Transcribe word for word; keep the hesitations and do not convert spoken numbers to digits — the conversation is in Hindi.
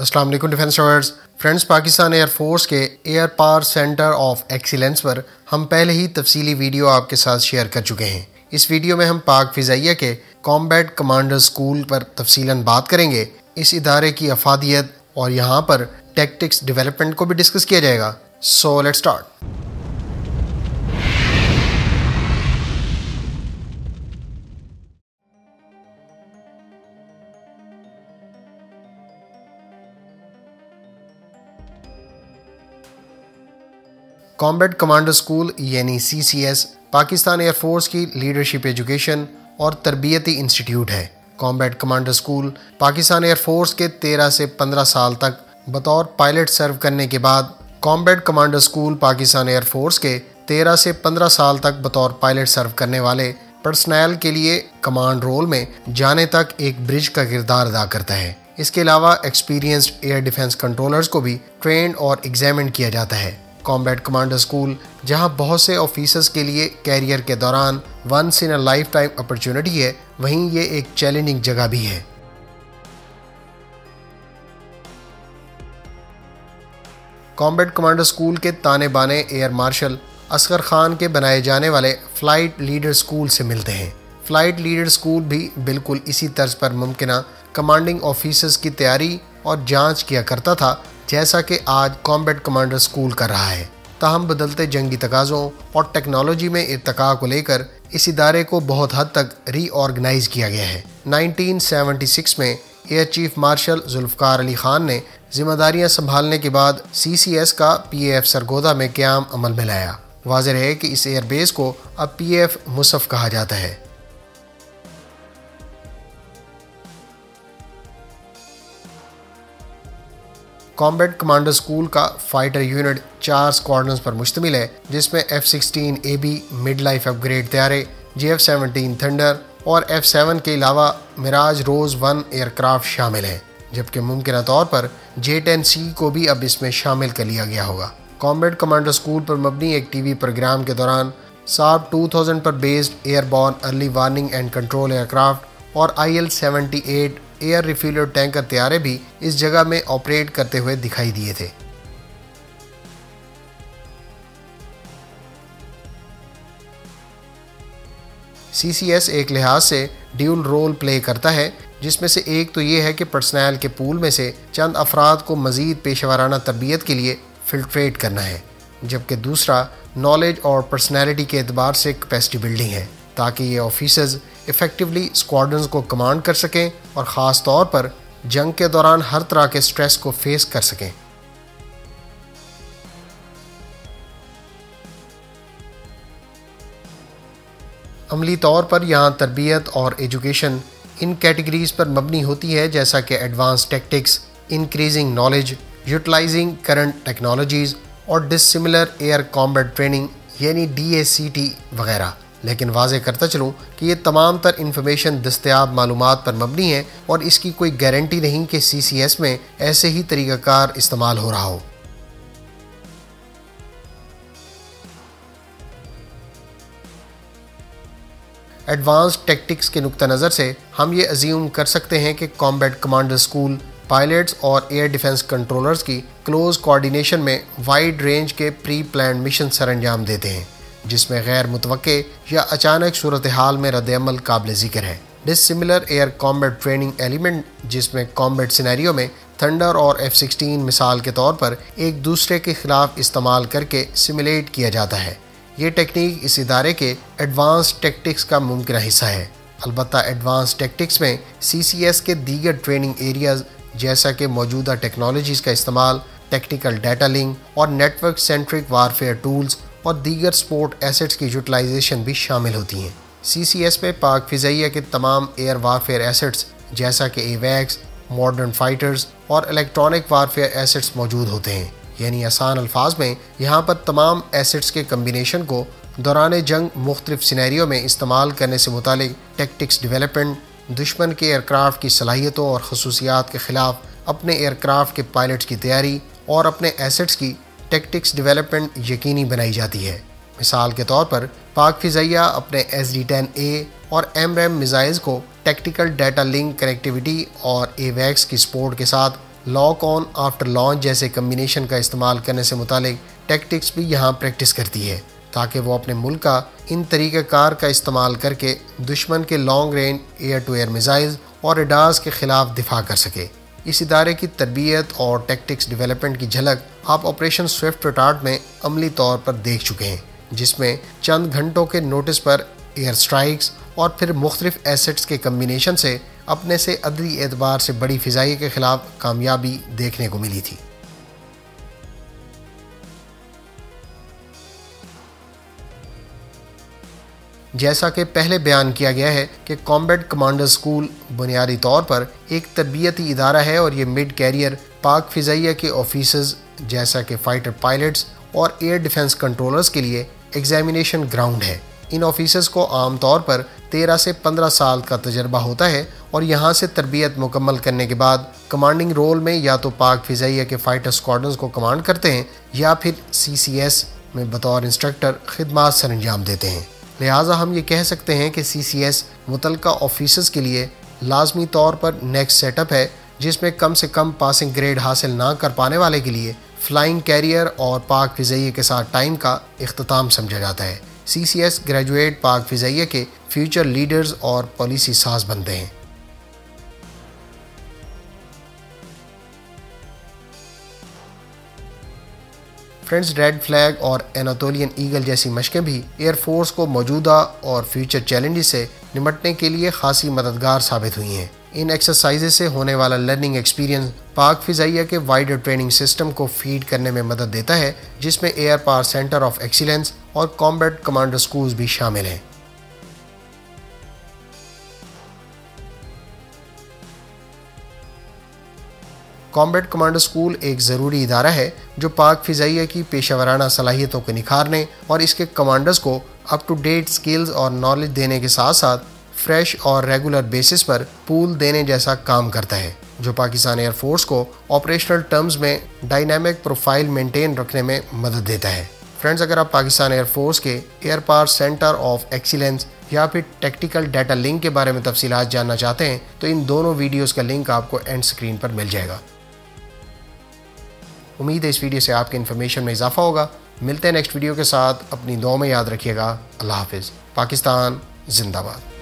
अस्सलाम वालेकुम defence lovers friends, Pakistan air force के air power centre of excellence पर हम पहले ही तफसीली वीडियो आपके साथ शेयर कर चुके हैं। इस वीडियो में हम पाक फ़िज़ाइया के कॉम्बैट कमांडर स्कूल पर तफसीलन बात करेंगे। इस इदारे की अफादियत और यहाँ पर टैक्टिक्स डेवलपमेंट को भी डिस्कस किया जाएगा। So let's start. Combat commander school यानी C C S Pakistan air force की लीडरशिप एजुकेशन और तरबियती इंस्टीट्यूट है। Combat commander school Pakistan air force के तेरह से पंद्रह साल तक बतौर पायलट सर्व करने के बाद combat commander school Pakistan air force के तेरह से पंद्रह साल तक बतौर पायलट सर्व करने वाले पर्सनल के लिए कमांड रोल में जाने तक एक ब्रिज का किरदार अदा करता है। इसके अलावा एक्सपीरियंस्ड एयर डिफेंस कंट्रोलर्स को भी ट्रेंड और एग्जामिन किया जाता है। कॉम्बैट कमांडर स्कूल जहां बहुत से ऑफिसर्स के लिए कैरियर के दौरान once in a lifetime opportunity है, वहीं ये एक चैलेंजिंग जगह भी है। कॉम्बैट कमांडर स्कूल के ताने बाने एयर मार्शल असगर खान के बनाए जाने वाले फ्लाइट लीडर स्कूल से मिलते हैं। फ्लाइट लीडर स्कूल भी बिल्कुल इसी तर्ज पर मुमकिना कमांडिंग ऑफिसर्स की तैयारी और जांच किया करता था, जैसा कि आज कॉम्बैट कमांडर स्कूल कर रहा है। ताहम बदलते जंगी तकाज़ों और टेक्नोलॉजी में इर्तका को लेकर इस इदारे को बहुत हद तक रीऑर्गेनाइज किया गया है। नाइनटीन सेवेंटी सिक्स में air chief marshal Zulfikar Ali Khan ने जिम्मेदारियां संभालने के बाद सी सी एस का पी ए एफ सरगोदा में क़याम अमल में लाया। वाज़ेह है कि इस एयरबेस को अब पी ए एफ मुसफ़ कहा जाता है। कॉम्बैट कमांडर स्कूल का फाइटर यूनिट चार स्क्वाड्रंस पर मुश्तमिल है, जिसमें F sixteen A B mid life upgrade तैयारे, जे एफ सेवनटीन थंडर और एफ सेवन के अलावा मिराज रोज वन एयरक्राफ्ट शामिल हैं, जबकि मुमकिन तौर पर जे टेन सी को भी अब इसमें शामिल कर लिया गया होगा। कॉम्बैट कमांडर स्कूल पर मबनी एक टीवी प्रोग्राम के दौरान साब टू थाउज़ेंड पर based airborne early warning and control aircraft और I L seventy eight air refueller tanker तैयारे भी इस जगह में ऑपरेट करते हुए दिखाई दिए थे। सी सी एस एक लिहाज से ड्यूल रोल प्ले करता है, जिसमें से एक तो ये है कि पर्सनल के पूल में से चंद अफराद को मज़ीद पेशेवराना तरबियत के लिए फिल्ट्रेट करना है, जबकि दूसरा नॉलेज और पर्सनैलिटी के एतबार से कैपेसिटी बिल्डिंग है, ताकि ये ऑफिसर्स इफ़ेक्टिवली स्क्वाड्रंस को कमांड कर सकें और ख़ास तौर पर जंग के दौरान हर तरह के स्ट्रेस को फेस कर सकें। अमली तौर पर यहाँ तरबियत और एजुकेशन इन कैटेगरीज़ पर मबनी होती है, जैसा कि advance tactics, increasing knowledge, utilising current technologies और डिसिमिलर एयर कॉम्बैट ट्रेनिंग यानी डी ए सी टी वगैरह। लेकिन वाज़े करता चलूँ कि ये तमाम तर इन्फॉर्मेशन दस्तयाब मालूमात पर मबनी है और इसकी कोई गारंटी नहीं कि सी सी एस में ऐसे ही तरीक़ाकार इस्तेमाल हो रहा हो। एडवांस टैक्टिक्स के नुक्ता नज़र से हम ये अज्यूम कर सकते हैं कि कॉम्बैट कमांडर स्कूल पायलट्स और एयर डिफेंस कंट्रोलर्स की क्लोज कोऑर्डिनेशन में वाइड रेंज के प्री प्लान मिशन सर अंजाम देते हैं, जिसमें गैर मुतवक्के या अचानक सूरत हाल में रद्दअमल काबिल ज़िक्र है। Dissimilar air combat training element, जिसमें कॉम्बैट सिनेरियो में थंडर और एफ सिक्सटीन मिसाल के तौर पर एक दूसरे के खिलाफ इस्तेमाल करके सिमुलेट किया जाता है। ये टेक्निक इस इदारे के एडवांस टैक्टिक्स का मुमकिन हिस्सा है। अलबत्ता एडवांस टैक्टिक्स में सी सी एस के दीगर ट्रेनिंग एरियाज, जैसा कि मौजूदा टेक्नोलॉजीज़ का इस्तेमाल, टेक्निकल डाटा लिंक और नेटवर्क सेंट्रिक वारफेयर टूल्स और दीगर स्पोर्ट एसेट्स की यूटिलाइजेशन भी शामिल होती हैं। सी सी एस में पाक फ़िज़ाइया के तमाम एयर वारफेयर एसेट्स, जैसा कि एवैक्स, मॉडर्न फाइटर्स और इलेक्ट्रॉनिक वारफेयर एसेट्स मौजूद होते हैं। यानी आसान अल्फाज में यहाँ पर तमाम एसेट्स के कम्बिनेशन को दौरान जंग मुख्तलिफ सिनेरियो में इस्तेमाल करने से मुतालिक टैक्टिक्स डेवलपमेंट, दुश्मन के एयरक्राफ्ट की सलाहियतों और खसूसियात के ख़िलाफ़ अपने एयरक्राफ्ट के पायलट्स की तैयारी और अपने एसेट्स की टैक्टिक्स डेवलपमेंट यकीनी बनाई जाती है। मिसाल के तौर पर पाक फ़िज़ाइया अपने एस डी टेन ए और एमरैम मिसाइल्स को टेक्टिकल डाटा लिंक कनेक्टिविटी और एवैक्स की सपोर्ट के साथ लॉक ऑन आफ्टर लॉन्च जैसे कम्बिनेशन का इस्तेमाल करने से मुतालिक टैक्टिक्स भी यहाँ प्रैक्टिस करती है, ताकि वो अपने मुल्क का इन तरीक़ाकार का इस्तेमाल करके दुश्मन के long range air to air missiles और रडार्स के ख़िलाफ़ दिफा कर सके। इस इदारे की तरबियत और टैक्टिक्स डेवलपमेंट की झलक आप ऑपरेशन स्विफ्ट रिटार्ड में अमली तौर पर देख चुके हैं, जिसमें चंद घंटों के नोटिस पर एयर स्ट्राइक्स और फिर मुख्तलिफ एसेट्स के कम्बिनेशन से अपने से अदली एतबार से बड़ी फ़िज़ाई के ख़िलाफ़ कामयाबी देखने को मिली थी। जैसा कि पहले बयान किया गया है कि कॉम्बैट कमांडर स्कूल बुनियादी तौर पर एक तरबियती इदारा है और ये मिड कैरियर पाक फ़िज़ाइया के ऑफिसर्स जैसा कि फ़ाइटर पायलट्स और एयर डिफेंस कंट्रोलर्स के लिए एग्जामिनेशन ग्राउंड है। इन ऑफिसर्स को आम तौर पर तेरह से पंद्रह साल का तजर्बा होता है और यहाँ से तरबियत मुकम्मल करने के बाद कमांडिंग रोल में या तो पाक फ़िज़ाइया के फ़ाइटर स्क्वाड्रंस को कमांड करते हैं या फिर सी सी एस में बतौर इंस्ट्रक्टर खिदमात सर अंजाम देते हैं। लिहाजा हम ये कह सकते हैं कि सी सी एस मुतलका ऑफिसर्स के लिए लाजमी तौर पर नेक्स्ट सेटअप है, जिसमें कम से कम पासिंग ग्रेड हासिल ना कर पाने वाले के लिए फ्लाइंग कैरियर और पाक फ़िज़ाइया के साथ टाइम का इख्तिताम समझा जाता है। सी सी एस ग्रेजुएट पाक फ़िज़ाइया के फ्यूचर लीडर्स और पॉलिसी साज बनते हैं। फ्रेंड्स, रेड फ्लैग और एनाटोलियन ईगल जैसी मशकें भी एयरफोर्स को मौजूदा और फ्यूचर चैलेंजेस से निपटने के लिए खासी मददगार साबित हुई हैं। इन एक्सरसाइजेज से होने वाला लर्निंग एक्सपीरियंस पाक फ़िज़ाइया के वाइडर ट्रेनिंग सिस्टम को फीड करने में मदद देता है, जिसमें air power centre of excellence और कॉम्बैट कमांडर स्कूल्स भी शामिल हैं। कॉम्बैट कमांडर स्कूल एक ज़रूरी इदारा है जो पाक फ़िज़ाइया की पेशावराना सलाहियतों को निखारने और इसके कमांडर्स को अप टू डेट स्किल्स और नॉलेज देने के साथ साथ फ्रेश और रेगुलर बेसिस पर पूल देने जैसा काम करता है, जो पाकिस्तान एयरफोर्स को ऑपरेशनल टर्म्स में डायनामिक प्रोफाइल मेंटेन रखने में मदद देता है। फ्रेंड्स, अगर आप पाकिस्तान एयरफोर्स के air power centre of excellence या फिर टेक्टिकल डाटा लिंक के बारे में तफसीलात जानना चाहते हैं तो इन दोनों वीडियोज़ का लिंक आपको एंड स्क्रीन पर मिल जाएगा। उम्मीद है इस वीडियो से आपके इन्फॉर्मेशन में इजाफा होगा। मिलते हैं नेक्स्ट वीडियो के साथ। अपनी दुआ में याद रखिएगा। अल्लाह हाफिज़। पाकिस्तान जिंदाबाद।